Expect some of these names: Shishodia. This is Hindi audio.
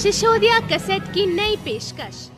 शिशोदिया कैसेट की नई पेशकश।